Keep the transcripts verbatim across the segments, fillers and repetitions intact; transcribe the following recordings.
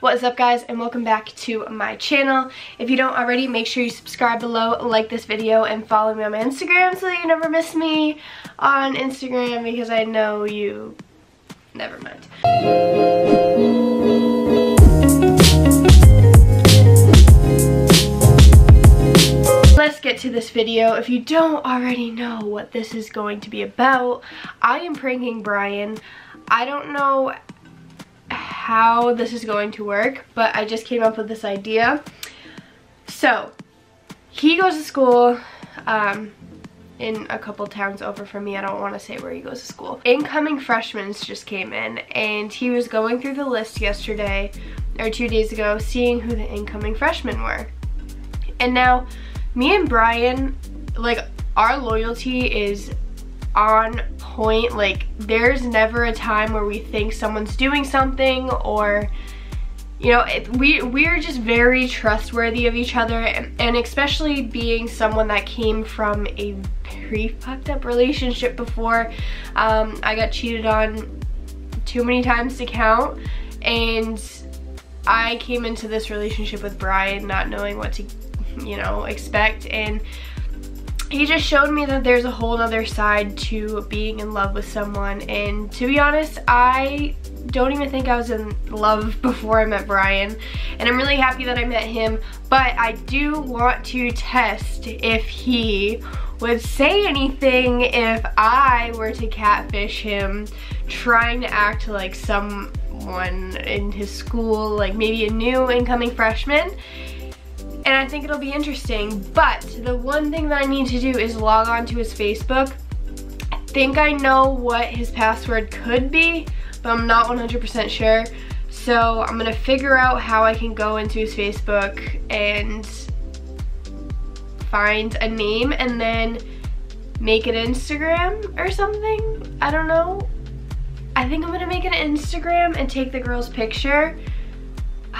What is up, guys, and welcome back to my channel. If you don't already, make sure you subscribe below, like this video, and follow me on my Instagram so that you never miss me on Instagram, because I know you... never mind. Let's get to this video. If you don't already know what this is going to be about, I am pranking Brian. I don't know how this is going to work, but I just came up with this idea. So, he goes to school um, in a couple towns over from me. I don't want to say where he goes to school. Incoming freshmen just came in, and he was going through the list yesterday, or two days ago, seeing who the incoming freshmen were. And now, me and Brian, like, our loyalty is on point. Like, there's never a time where we think someone's doing something, or, you know, it, we, we're just very trustworthy of each other. And, and especially being someone that came from a very fucked up relationship before. Um, I got cheated on too many times to count. And I came into this relationship with Brian not knowing what to do, you know, expect, and he just showed me that there's a whole other side to being in love with someone. And to be honest, I don't even think I was in love before I met Brian, and I'm really happy that I met him, but I do want to test if he would say anything if I were to catfish him, trying to act like someone in his school, like maybe a new incoming freshman. And I think it'll be interesting, but the one thing that I need to do is log on to his Facebook. I think I know what his password could be, but I'm not one hundred percent sure. So I'm gonna figure out how I can go into his Facebook and find a name and then make it Instagram or something. I don't know. I think I'm gonna make it Instagram and take the girl's picture.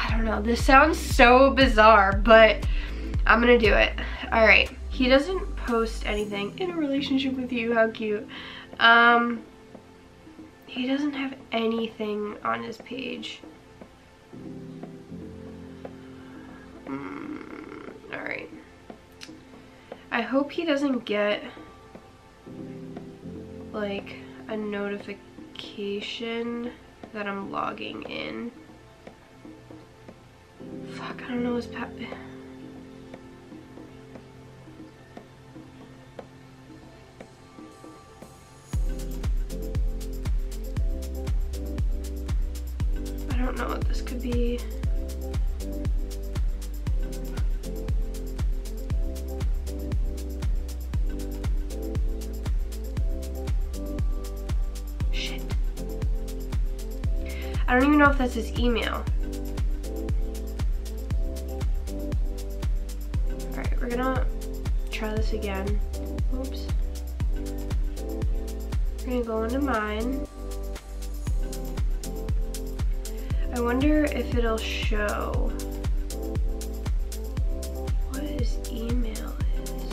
I don't know, this sounds so bizarre, but I'm gonna do it. All right, he doesn't post anything. In a relationship with you, how cute. Um, he doesn't have anything on his page. Mm, all right. I hope he doesn't get like a notification that I'm logging in. Fuck, I don't know his pap. I don't know what this could be. Shit. I don't even know if that's his email. We're gonna try this again. Oops. We're gonna go into mine. I wonder if it'll show what his email is.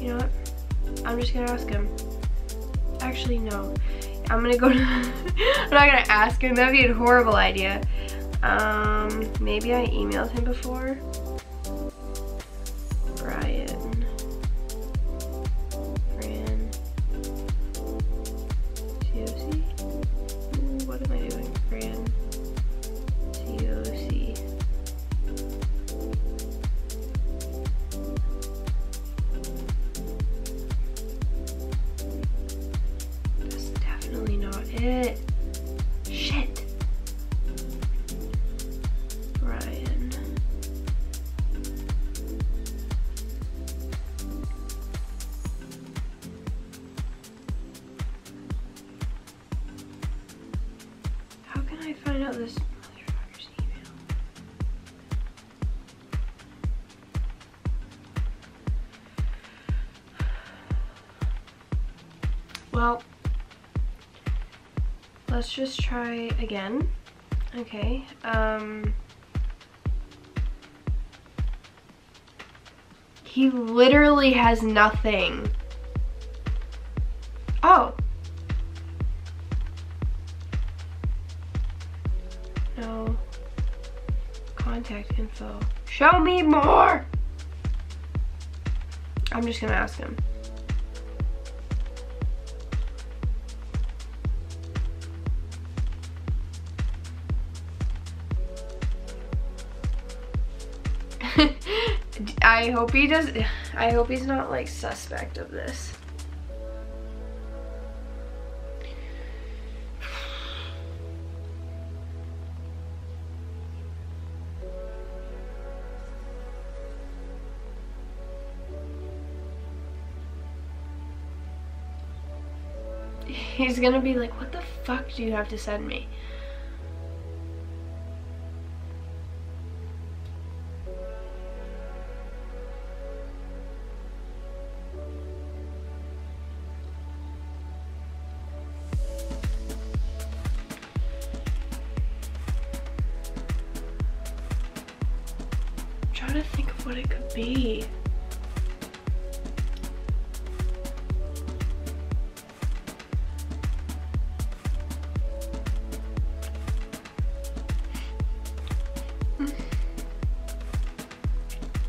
You know what? I'm just gonna ask him. Actually, no. I'm gonna go to... I'm not gonna ask him. That'd be a horrible idea. Um, maybe I emailed him before. Brian. Brian. C O C? Ooh, what am I doing? Brian. C O C. It. Shit. Brian. How can I find out this motherfucker's email? Well, let's just try again. Okay, um, He literally has nothing. Oh. No. Contact info. Show me more! I'm just gonna ask him. I hope he does. I hope he's not like suspect of this. He's gonna be like, what the fuck do you have to send me? I'm trying to think of what it could be.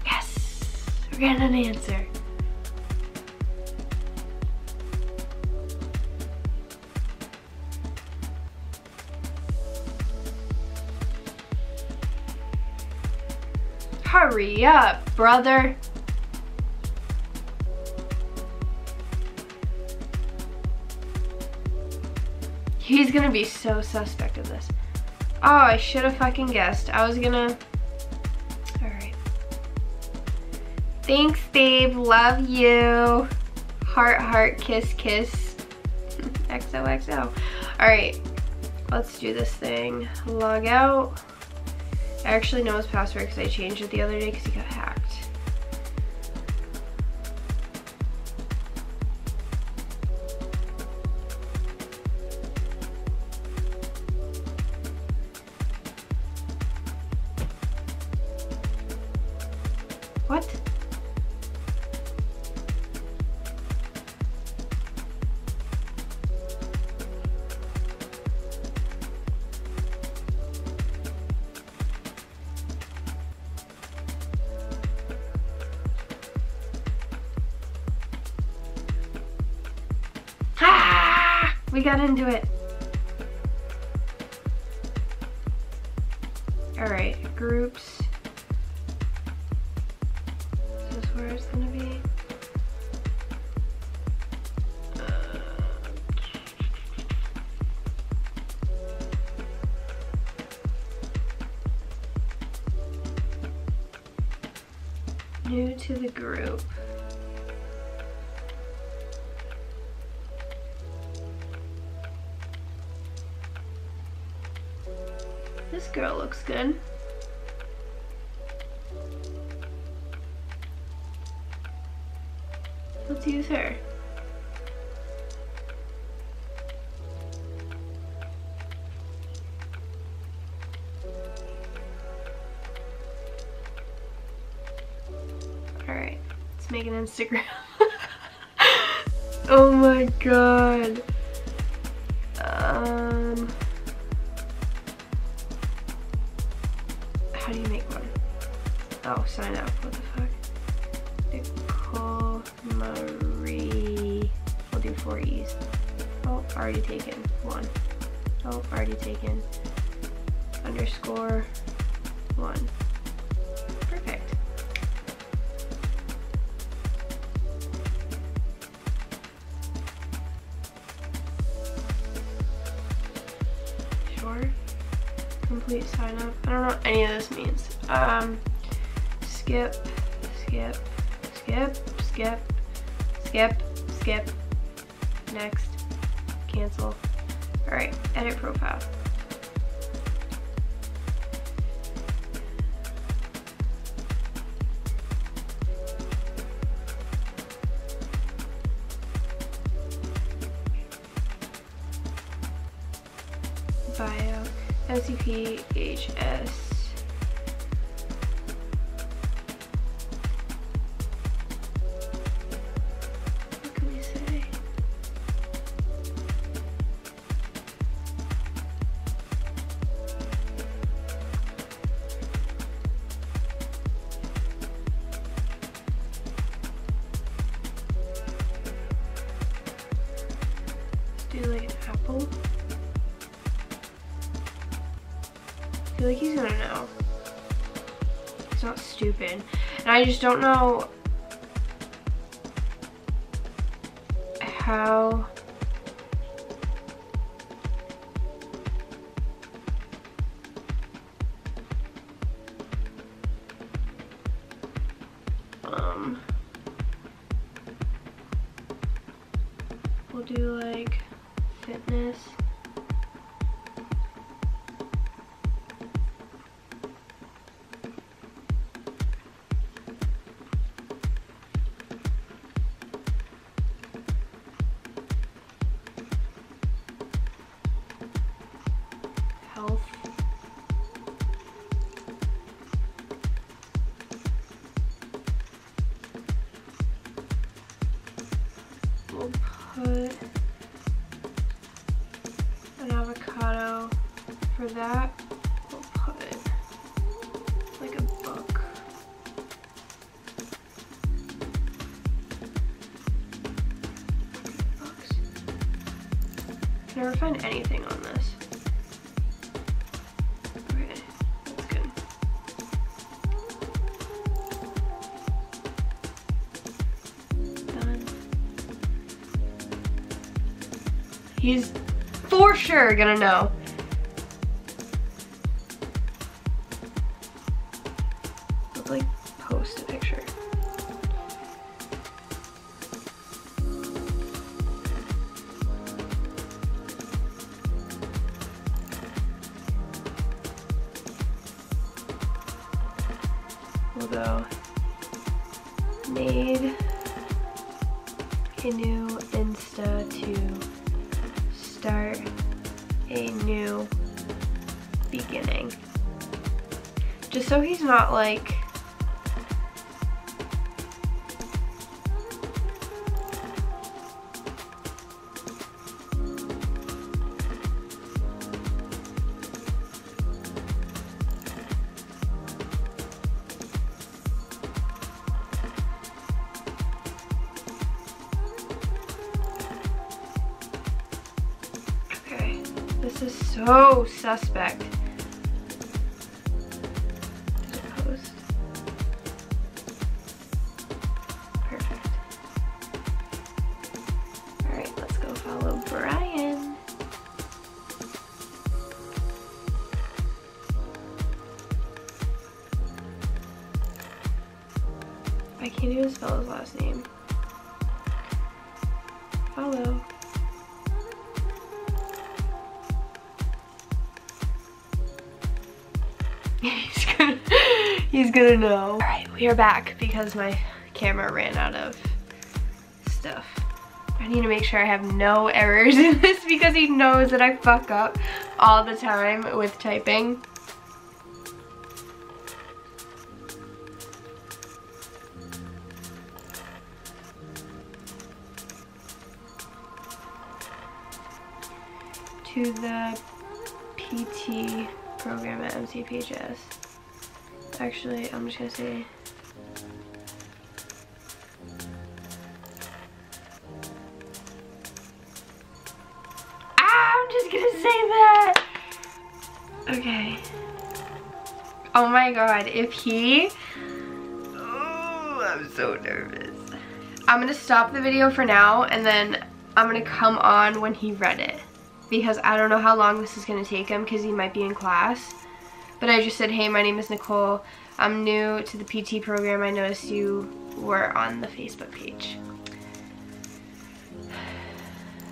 Yes, we're getting an answer. Hurry up, brother. He's gonna be so suspect of this. Oh, I should have fucking guessed. I was gonna... Alright. Thanks, babe. Love you. Heart, heart, kiss, kiss. X O X O. Alright. Let's do this thing. Log out. I actually know his password because I changed it the other day because he got hacked. What? We got into it. Alright, groups. Is this where it's gonna be? Uh, new to the group. This girl looks good. Let's use her. Alright, let's make an Instagram. Oh my god. Um... How do you make one? Oh, sign up. What the fuck? Nicole Marie. We'll do four E's. Oh, already taken. One. Oh, already taken. Underscore one. Perfect. Sure. Complete sign up. I don't know what any of this means. Um, skip, skip, skip, skip, skip, skip, next, cancel. Alright, edit profile. Bio. M C P H S people. I feel like he's gonna know. It's not stupid. And I just don't know how um we'll do like fitness. We'll put an avocado for that. We'll put like a book. Books. Can I never find anything on this? He's for sure gonna know. Let's like post a picture. We'll go made a new Insta to start a new beginning. Just so he's not like, this is so suspect. Did it post? Perfect. All right, let's go follow Brian. I can't even spell his last name. Follow. He's gonna, he's gonna know. All right, we are back because my camera ran out of stuff. I need to make sure I have no errors in this because he knows that I fuck up all the time with typing. To the P T program at M C P H S. Actually, I'm just gonna say ah, I'm just gonna say that. Okay. Oh my god, if he oh, I'm so nervous. I'm gonna stop the video for now and then I'm gonna come on when he read it, because I don't know how long this is gonna take him because he might be in class. But I just said, hey, my name is Nicole. I'm new to the P T program. I noticed you were on the Facebook page.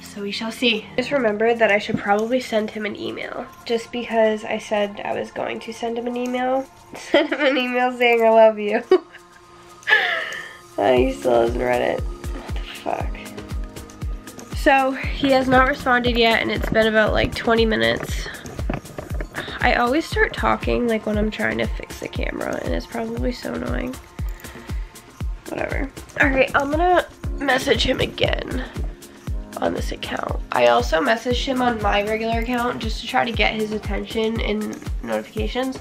So we shall see. Just remember that I should probably send him an email, just because I said I was going to send him an email. Send him an email saying I love you. Oh, he still hasn't read it. What the fuck? So he has not responded yet, and it's been about like twenty minutes. I always start talking like when I'm trying to fix the camera, and it's probably so annoying. Whatever. Alright, I'm gonna message him again on this account. I also messaged him on my regular account just to try to get his attention and notifications.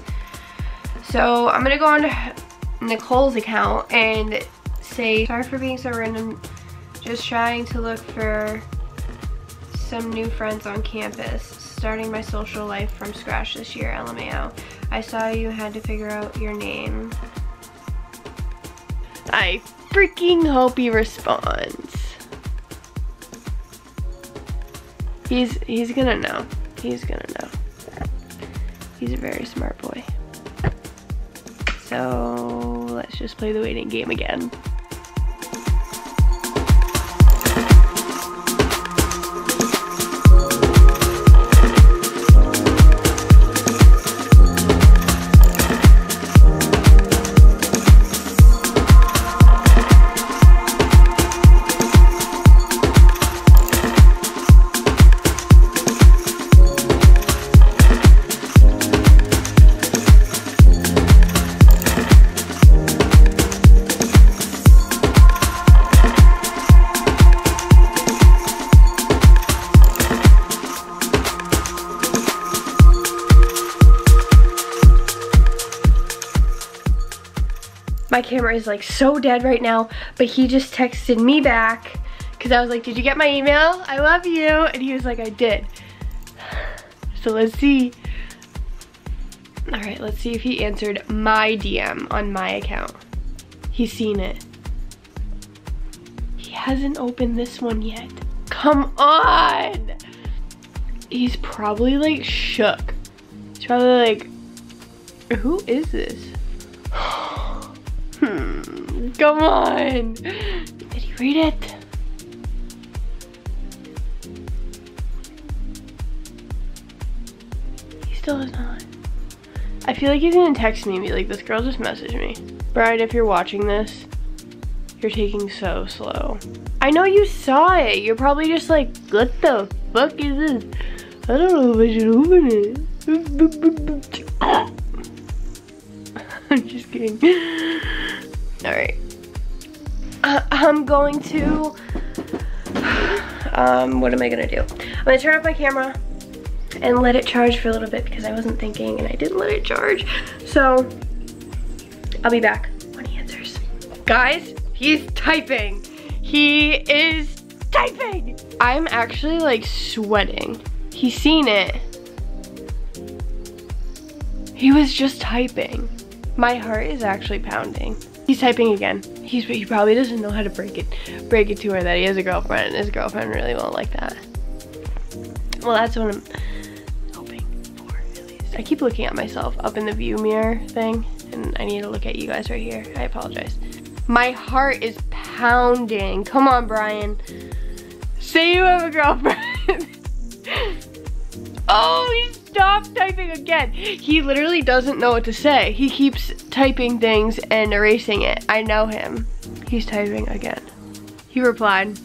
So I'm gonna go on to Nicole's account and say, sorry for being so random. Just trying to look for some new friends on campus, starting my social life from scratch this year, L M A O. I saw you had to figure out your name. I freaking hope he responds. He's, he's gonna know. He's gonna know. He's a very smart boy. So let's just play the waiting game again. My camera is like so dead right now, but he just texted me back because I was like, did you get my email? I love you. And he was like, I did. So let's see. All right, let's see if he answered my D M on my account. He's seen it. He hasn't opened this one yet. Come on. He's probably like shook. He's probably like, who is this? Hmm, come on. Did he read it? He still is not. I feel like he's gonna text me and be like, this girl just messaged me. Brian, if you're watching this, you're taking so slow. I know you saw it. You're probably just like, what the fuck is this? I don't know if I should open it. I'm just kidding. All right, uh, I'm going to, um, what am I gonna do? I'm gonna turn off my camera and let it charge for a little bit because I wasn't thinking and I didn't let it charge. So I'll be back when he answers. Guys, he's typing. He is typing. I'm actually like sweating. He's seen it. He was just typing. My heart is actually pounding. He's typing again. He's, he probably doesn't know how to break it, break it to her that he has a girlfriend. His girlfriend really won't like that. Well, that's what I'm hoping for, at least. I keep looking at myself up in the view mirror thing, and I need to look at you guys right here. I apologize. My heart is pounding. Come on, Brian. Say you have a girlfriend. Oh, he's stopped typing again. He literally doesn't know what to say. He keeps typing things and erasing it. I know him. He's typing again. He replied.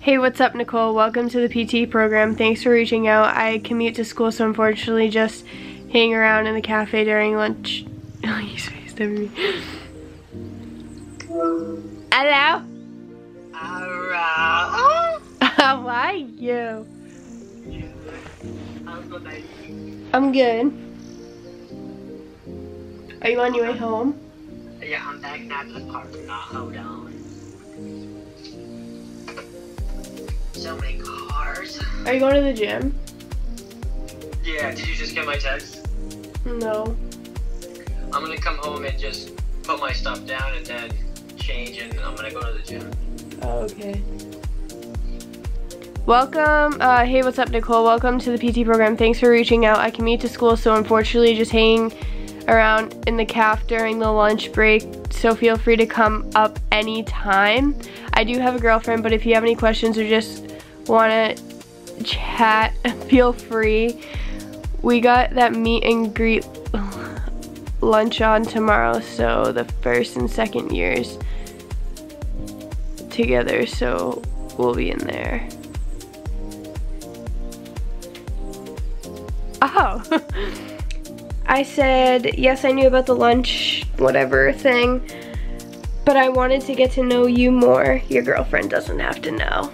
Hey, what's up, Nicole? Welcome to the P T program. Thanks for reaching out. I commute to school, so unfortunately just hang around in the cafe during lunch. Oh, he's FaceTiming me. Hello? Hello. How are you? I'm good. Are you on your way home? Yeah, I'm back now to the park now. Hold on. So many cars. Are you going to the gym? Yeah, did you just get my text? No. I'm gonna come home and just put my stuff down and then change and I'm gonna go to the gym. Oh, okay. Welcome, uh, hey, what's up, Nicole? Welcome to the P T program. Thanks for reaching out. I commute to school, so unfortunately just hanging around in the caf during the lunch break, so feel free to come up anytime. I do have a girlfriend, but if you have any questions or just wanna chat, feel free. We got that meet and greet lunch on tomorrow, so the first and second years together, so we'll be in there. Oh, I said, yes, I knew about the lunch, whatever thing, but I wanted to get to know you more. Your girlfriend doesn't have to know.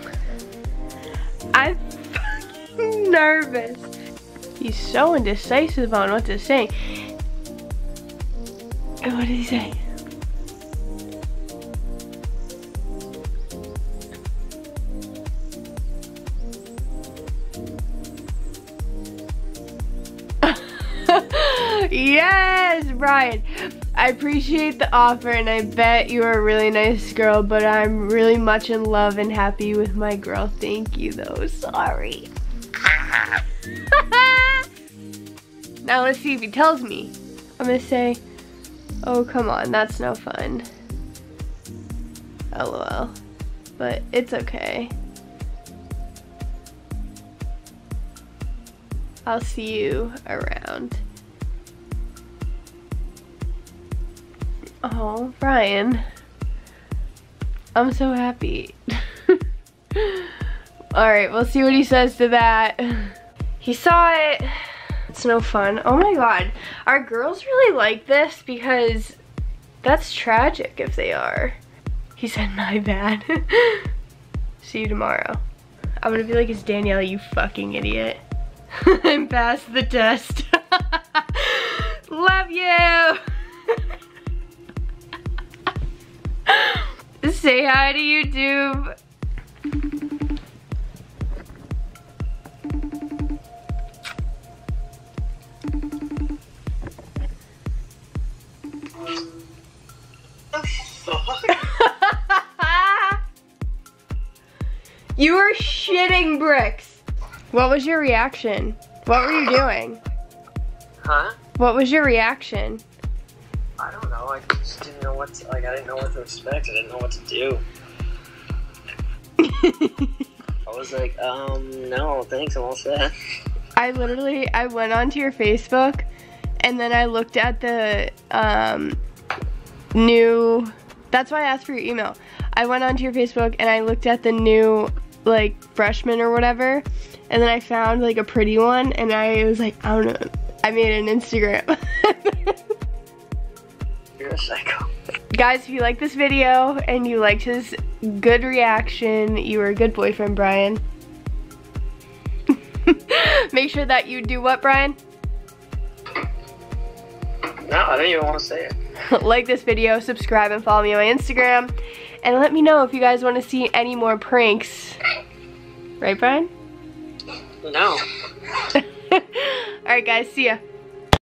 I'm fucking nervous. He's so indecisive on what to say. And what did he say? Yes, Brian. I appreciate the offer and I bet you're a really nice girl, but I'm really much in love and happy with my girl. Thank you though, sorry. Now let's see if he tells me. I'm gonna say, oh come on, that's no fun. LOL, but it's okay. I'll see you around. Oh, Brian, I'm so happy. All right, we'll see what he says to that. He saw it. It's no fun. Oh my God. Are girls really like this? Because that's tragic if they are. He said, my bad. See you tomorrow. I'm gonna be like, it's Danielle, you fucking idiot. I'm past the test. Love you. Say hi to YouTube. You were shitting bricks. What was your reaction? What were you doing? Huh? What was your reaction? I don't know, I just didn't know what to, like, I didn't know what to expect, I didn't know what to do. I was like, um, no, thanks, I'm all set. I literally, I went onto your Facebook, and then I looked at the, um, new, that's why I asked for your email. I went onto your Facebook, and I looked at the new, like, freshman or whatever, and then I found, like, a pretty one, and I was like, I don't know, I made an Instagram. A psycho. Guys, if you like this video and you liked his good reaction, you were a good boyfriend, Brian. Make sure that you do what, Brian? No, I don't even want to say it. Like this video, subscribe and follow me on my Instagram, and let me know if you guys want to see any more pranks. Right, Brian? No. Alright guys, see ya.